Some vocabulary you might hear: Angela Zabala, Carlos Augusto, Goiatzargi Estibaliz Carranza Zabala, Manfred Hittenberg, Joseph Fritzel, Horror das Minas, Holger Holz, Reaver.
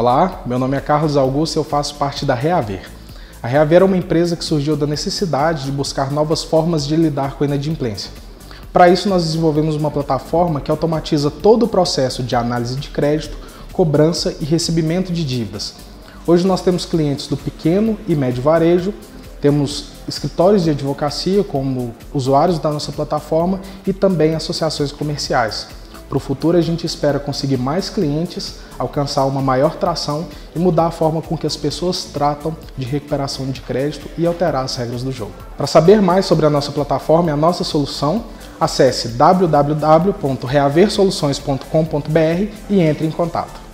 Olá, meu nome é Carlos Augusto e eu faço parte da Reaver. A Reaver é uma empresa que surgiu da necessidade de buscar novas formas de lidar com a inadimplência. Para isso, nós desenvolvemos uma plataforma que automatiza todo o processo de análise de crédito, cobrança e recebimento de dívidas. Hoje nós temos clientes do pequeno e médio varejo, temos escritórios de advocacia como usuários da nossa plataforma e também associações comerciais. Para o futuro, a gente espera conseguir mais clientes, alcançar uma maior tração e mudar a forma com que as pessoas tratam de recuperação de crédito e alterar as regras do jogo. Para saber mais sobre a nossa plataforma e a nossa solução, acesse www.reaversoluções.com.br e entre em contato.